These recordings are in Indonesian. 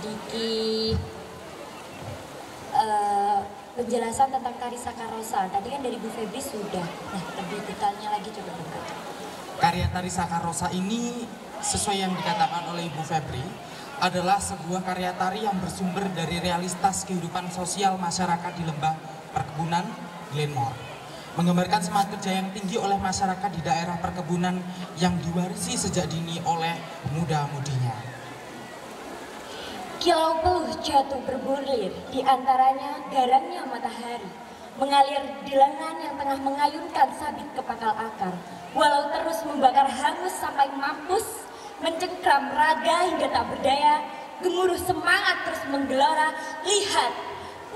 sedikit penjelasan tentang Tari Sakarosa. Tadi kan dari Bu Febri sudah. Nah, lebih detailnya lagi coba dengar. Karya Tari Sakarosa ini, sesuai yang dikatakan oleh Bu Febri, adalah sebuah karya tari yang bersumber dari realitas kehidupan sosial masyarakat di lembah perkebunan Glenmore. Menggambarkan semangat kerja yang tinggi oleh masyarakat di daerah perkebunan yang diwarisi sejak dini oleh muda-mudinya. Kilau peluh jatuh berbulir, di antaranya garangnya matahari, mengalir di lengan yang tengah mengayunkan sabit ke pangkal akar, walau terus membakar hangus sampai mampus, mencengkram raga hingga tak berdaya, gemuruh semangat terus menggelora. Lihat,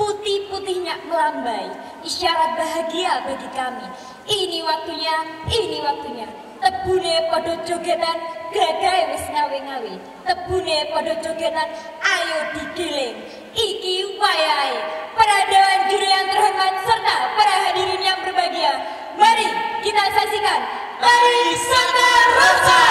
putih-putihnya melambai, isyarat bahagia bagi kami. Ini waktunya, ini waktunya. Tebune podo jogetan, gagai wis ngawe-ngawe. Tebune podo jogetan, ayo digiling. Iki wayahe. Para dewan juri yang terhormat serta para hadirin yang berbahagia, mari kita saksikan Tari Sarakosa.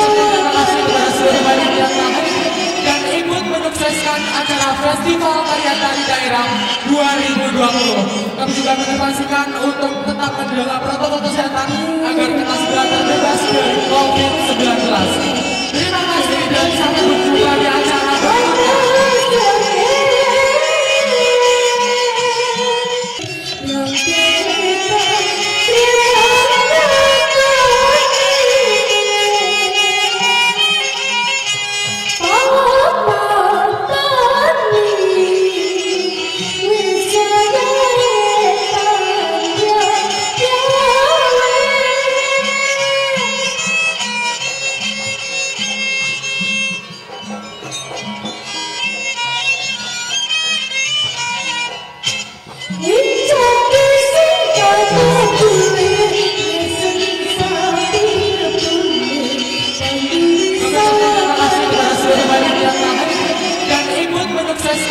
terima kasih banyak yang hadir dan ikut menyukseskan acara Festival Tarian Tari Daerah 2020. Kami juga menginformasikan untuk tetap menjaga protokol kesehatan agar kita segera terbebas dari COVID-19. Terima kasih dan sampai jumpa di acara berikutnya.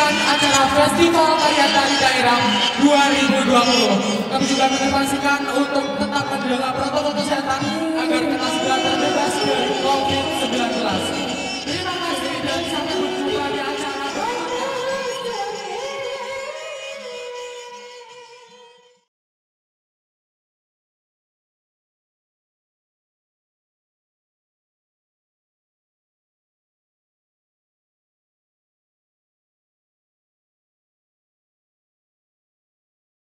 Acara Festival Tarian Tari Daerah 2020. Kami juga menginformasikan untuk tetap menjaga protokol kesehatan agar kita segera terbebas dari COVID-19.